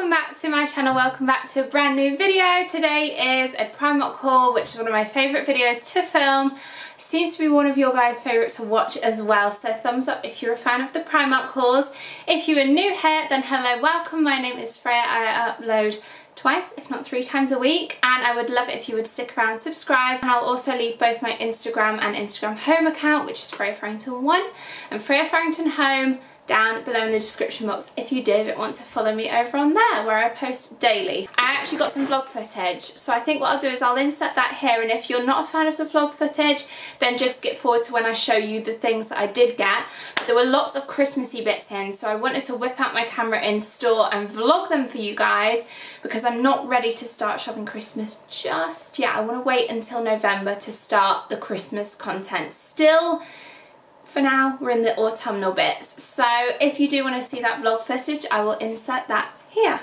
Welcome back to my channel, welcome back to a brand new video. Today is a Primark haul, which is one of my favourite videos to film. Seems to be one of your guys' favourites to watch as well, so thumbs up if you're a fan of the Primark hauls. If you are new here, then hello, welcome. My name is Freya. I upload twice, if not 3 times a week, and I would love it if you would stick around, subscribe, and I'll also leave both my Instagram and Instagram home account, which is Freya Farrington 1 and Freya Farrington home, down below in the description box if you did want to follow me over on there, where I post daily. I actually got some vlog footage, so I think what I'll do is I'll insert that here, and if you're not a fan of the vlog footage, then just skip forward to when I show you the things that I did get. But there were lots of Christmassy bits in, so I wanted to whip out my camera in store and vlog them for you guys, because I'm not ready to start shopping Christmas just yet. I want to wait until November to start the Christmas content. Still, for now, we're in the autumnal bits, so if you do want to see that vlog footage, I will insert that here.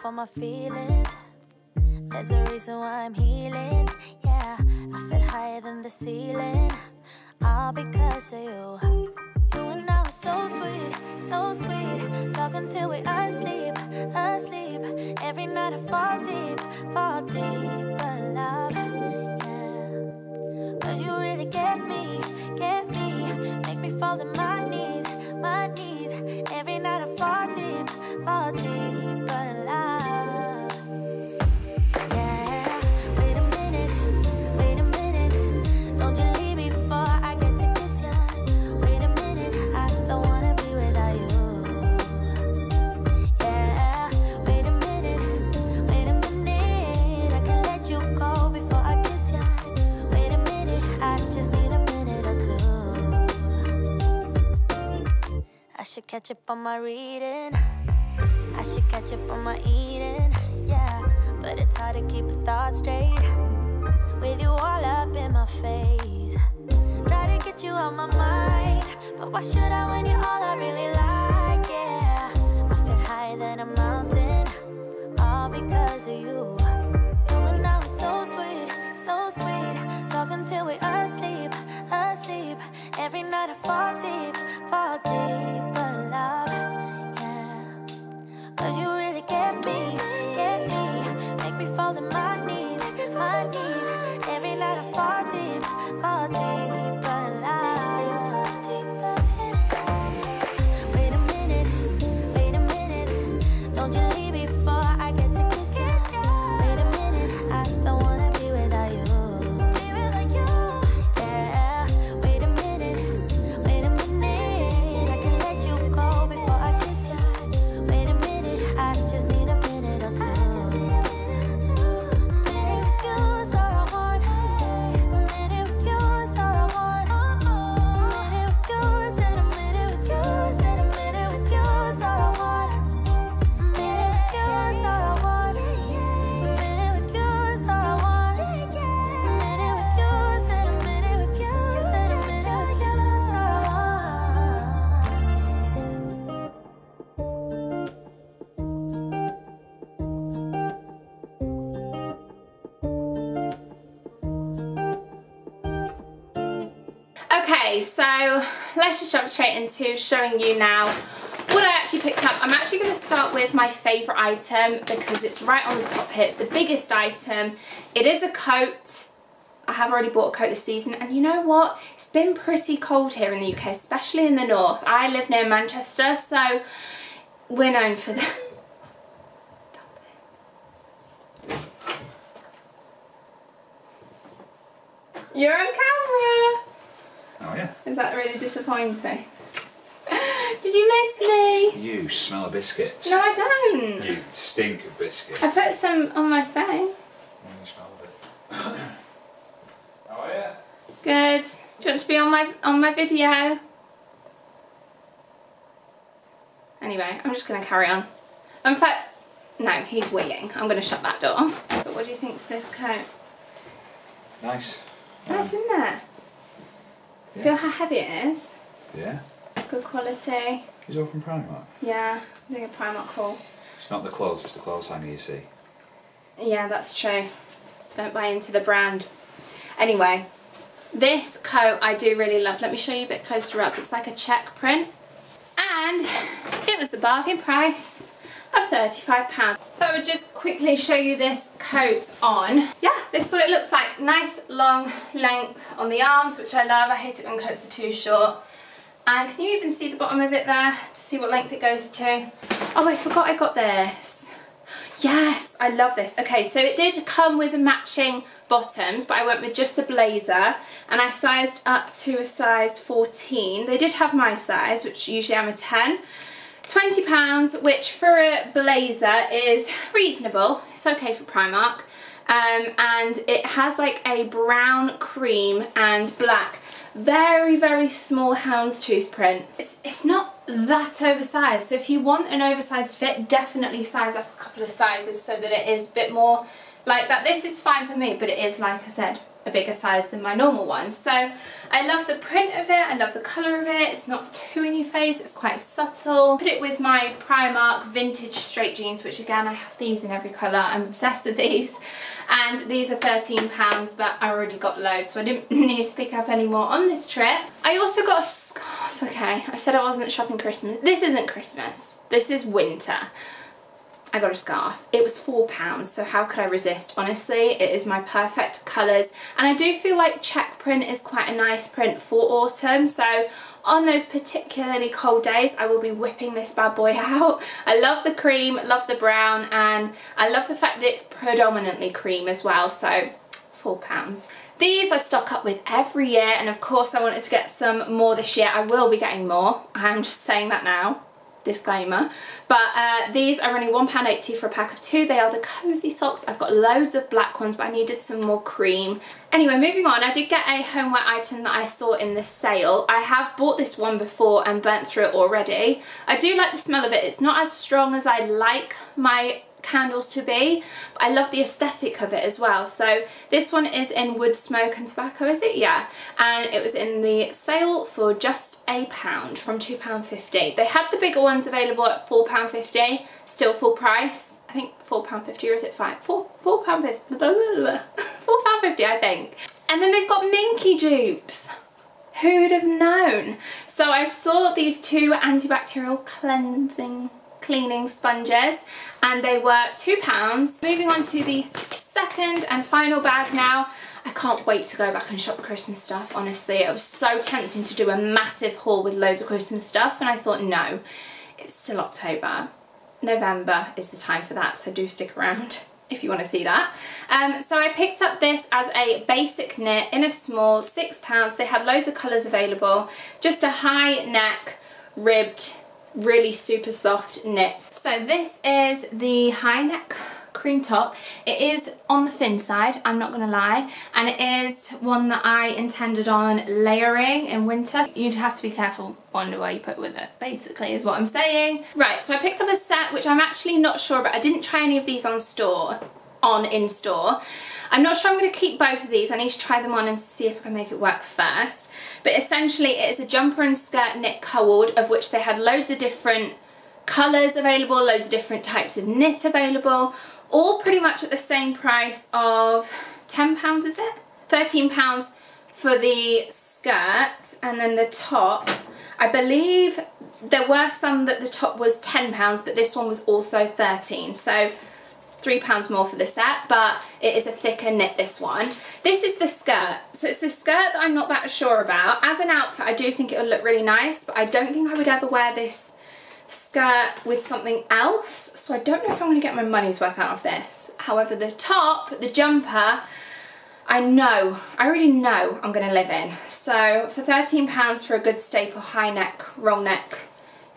For my feelings, there's a reason why I'm healing. Yeah, I feel higher than the ceiling, all because of you. You and I were so sweet, talk until we asleep, asleep. Every night I fall deep, but love, yeah. But you really get me, make me fall to my knees, my knees. Every night I fall deep, but love. Catch up on my reading, I should catch up on my eating, yeah. But it's hard to keep a thought straight with you all up in my face. Try to get you out my mind, but why should I when you're all I really like, yeah. I feel higher than a mountain, all because of you. You and I were so sweet, talk until we asleep, asleep. Every night I fall deep, but love, yeah. to my knees, my knees. Every night I fall deep alive. wait a minute, don't you leave before I get to kiss you. Wait a minute, I don't wanna be without you. Yeah. Wait a minute, I can let you go before I kiss you. Wait a minute, I just need a minute or two. Okay, so let's just jump straight into showing you now what I actually picked up. I'm actually going to start with my favourite item because it's right on the top here. It's the biggest item. It is a coat. I have already bought a coat this season, and you know what? It's been pretty cold here in the UK, especially in the north. I live near Manchester, so we're known for the... You're on camera! Oh yeah. Is that really disappointing? Did you miss me? You smell of biscuits. No, I don't. You stink of biscuits. I put some on my face. You smelled it. How are you? Good. Do you want to be on my video? Anyway, I'm just going to carry on. In fact, no, he's weeing. I'm going to shut that door. But what do you think to this coat? Nice. Nice, isn't it? Yeah. Feel how heavy it is? Yeah. Good quality. It's all from Primark? Yeah, I'm doing a Primark haul. It's not the clothes, it's the clothes hanger you see. Yeah, that's true. Don't buy into the brand. Anyway, this coat I do really love. Let me show you a bit closer up. It's like a check print. And it was the bargain price of £35. So I would just quickly show you this coat on. Yeah, this is what it looks like. Nice long length on the arms, which I love. I hate it when coats are too short. And can you even see the bottom of it there to see what length it goes to? Oh, I forgot I got this. Yes, I love this. Okay, so it did come with matching bottoms, but I went with just the blazer and I sized up to a size 14. They did have my size, which usually I'm a 10. £20, which for a blazer is reasonable. It's okay for Primark. And it has like a brown, cream and black, very small houndstooth print. It's not that oversized, so if you want an oversized fit, definitely size up a couple of sizes so that it is a bit more like that. This is fine for me, but it is, like I said, a bigger size than my normal one. So I love the print of it, I love the colour of it, it's not too in your face, it's quite subtle. Put it with my Primark vintage straight jeans, which again I have these in every colour, I'm obsessed with these. And these are £13, but I already got loads, so I didn't need to pick up any more on this trip. I also got a scarf. Okay, I said I wasn't shopping Christmas. This isn't Christmas, this is winter. I got a scarf. It was £4, so how could I resist? Honestly, it is my perfect colours, and I do feel like check print is quite a nice print for autumn, so on those particularly cold days I will be whipping this bad boy out. I love the cream, love the brown, and I love the fact that it's predominantly cream as well, so £4. These I stock up with every year, and of course I wanted to get some more this year. I will be getting more, I'm just saying that now. Disclaimer, but these are only £1.80 for a pack of two. They are the cozy socks. I've got loads of black ones, but I needed some more cream. Anyway, moving on, I did get a homeware item that I saw in the sale. I have bought this one before and burnt through it already. I do like the smell of it. It's not as strong as I like my candles to be, but I love the aesthetic of it as well. So this one is in wood smoke and tobacco, is it? Yeah, and it was in the sale for just £1 from £2.50. They had the bigger ones available at £4.50, still full price. I think £4.50, or is it £5? £4.50, £4.50 I think. And then they've got Minky dupes. Who'd have known? So I saw these two antibacterial cleansing cleaning sponges, and they were £2. Moving on to the second and final bag now. I can't wait to go back and shop Christmas stuff, honestly. It was so tempting to do a massive haul with loads of Christmas stuff, and I thought, no, it's still October. November is the time for that, so do stick around if you want to see that. So I picked up this as a basic knit in a small, £6. They had loads of colours available. Just a high neck, ribbed, really super soft knit. So this is the high neck cream top. It is on the thin side, I'm not going to lie, and it is one that I intended on layering in winter. You'd have to be careful on where you put with it, basically, is what I'm saying. Right, so I picked up a set which I'm actually not sure about. I didn't try any of these in store. I'm not sure I'm going to keep both of these. I need to try them on and see if I can make it work first. But essentially it is a jumper and skirt knit co-ord, of which they had loads of different colours available, loads of different types of knit available, all pretty much at the same price of £10, is it? £13 for the skirt, and then the top, I believe there were some that the top was £10, but this one was also £13, so £3 more for the set, but it is a thicker knit, this one. This is the skirt. So it's the skirt that I'm not that sure about. As an outfit, I do think it would look really nice, but I don't think I would ever wear this skirt with something else, so I don't know if I'm going to get my money's worth out of this. However, the top, the jumper, I already know I'm going to live in. So for £13 for a good staple high neck, roll neck,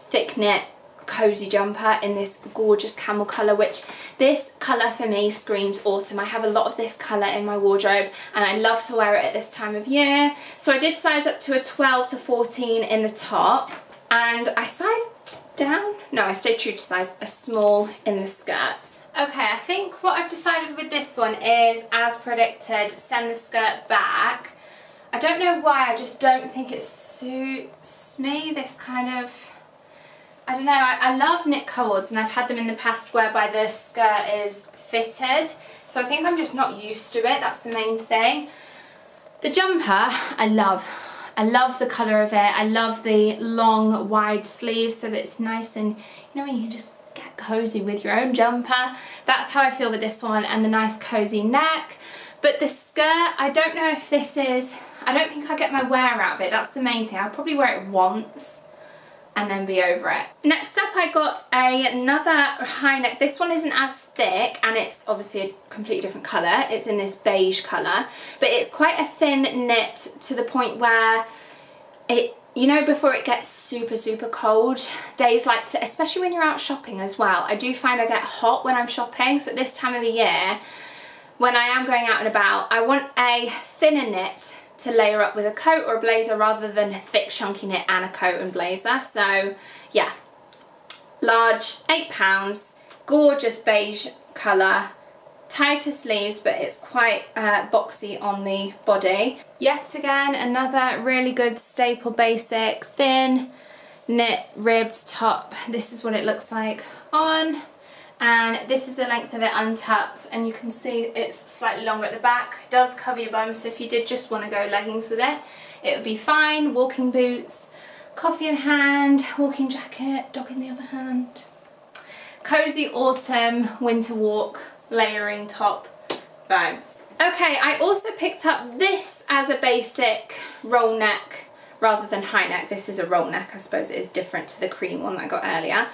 thick knit, cozy jumper in this gorgeous camel colour, which this colour for me screams autumn. I have a lot of this colour in my wardrobe and I love to wear it at this time of year. So I did size up to a 12 to 14 in the top. And I sized down? No, I stayed true to size, a small in the skirt. Okay, I think what I've decided with this one is, as predicted, send the skirt back. I don't know why, I just don't think it suits me, this kind of... I don't know, I love knit co-ords, and I've had them in the past whereby the skirt is fitted. So I think I'm just not used to it, that's the main thing. The jumper, I love the colour of it. I love the long wide sleeves so that it's nice and, you know, when you can just get cosy with your own jumper. That's how I feel with this one, and the nice cosy neck. But the skirt, I don't know if this is, I don't think I get my wear out of it. That's the main thing. I'll probably wear it once and then be over it. Next up, I got another high neck. This one isn't as thick, and it's obviously a completely different colour. It's in this beige colour, but it's quite a thin knit to the point where it, you know, before it gets super, super cold, days like today, especially when you're out shopping as well. I do find I get hot when I'm shopping, so at this time of the year, when I am going out and about, I want a thinner knit to layer up with a coat or a blazer, rather than a thick chunky knit and a coat and blazer. So yeah, large, £8, gorgeous beige colour, tighter sleeves, but it's quite boxy on the body. Yet again, another really good staple basic thin knit ribbed top. This is what it looks like on, and this is the length of it untucked, and you can see it's slightly longer at the back. It does cover your bum, so if you did just want to go leggings with it, it would be fine. Walking boots, coffee in hand, walking jacket, dog in the other hand. Cozy autumn, winter walk, layering top vibes. Okay, I also picked up this as a basic roll neck rather than high neck. This is a roll neck, I suppose it is different to the cream one that I got earlier.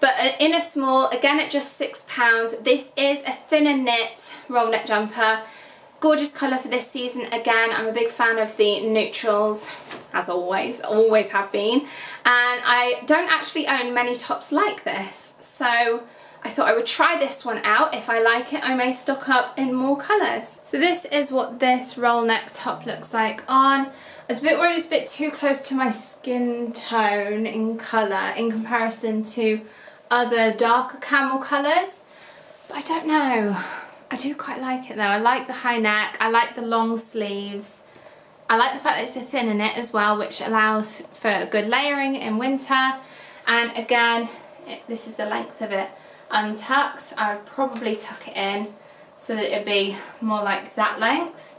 But in a small, again at just £6, this is a thinner knit roll neck jumper. Gorgeous colour for this season. Again, I'm a big fan of the neutrals, as always, always have been. And I don't actually own many tops like this, so I thought I would try this one out. If I like it, I may stock up in more colours. So this is what this roll neck top looks like on. I was a bit worried it's a bit too close to my skin tone in colour in comparison to other darker camel colours, but I don't know, I do quite like it though. I like the high neck, I like the long sleeves, I like the fact that it's a thinner knit as well, which allows for a good layering in winter. And again, this is the length of it untucked. I would probably tuck it in so that it'd be more like that length,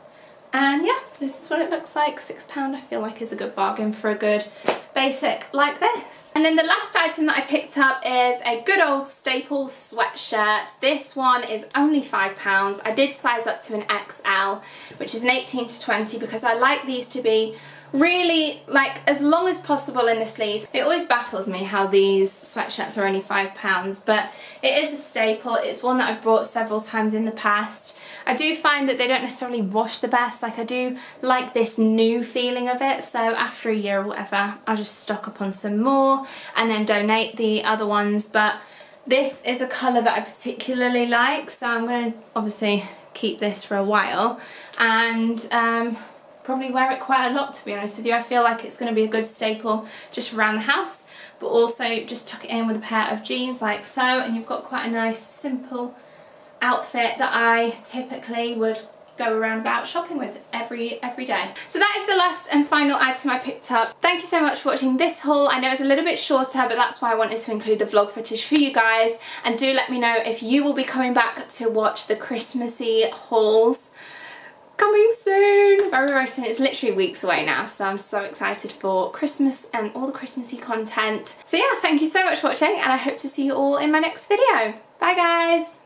And yeah, this is what it looks like. £6 I feel like is a good bargain for a good basic like this. And then the last item that I picked up is a good old staple sweatshirt. This one is only £5. I did size up to an XL, which is an 18 to 20, because I like these to be really like as long as possible in the sleeves. It always baffles me how these sweatshirts are only £5, but it is a staple. It's one that I've bought several times in the past. I do find that they don't necessarily wash the best. Like, I do like this new feeling of it, so after a year or whatever I'll just stock up on some more and then donate the other ones. But this is a colour that I particularly like, so I'm going to obviously keep this for a while and probably wear it quite a lot, to be honest with you. I feel like it's going to be a good staple just around the house, but also just tuck it in with a pair of jeans like so, and you've got quite a nice simple outfit that I typically would go around about shopping with every day. So that is the last and final item I picked up. Thank you so much for watching this haul. I know it's a little bit shorter, but that's why I wanted to include the vlog footage for you guys. And do let me know if you will be coming back to watch the Christmassy hauls coming soon, very soon. It's literally weeks away now, so I'm so excited for Christmas and all the Christmassy content. So yeah, thank you so much for watching, and I hope to see you all in my next video. Bye guys.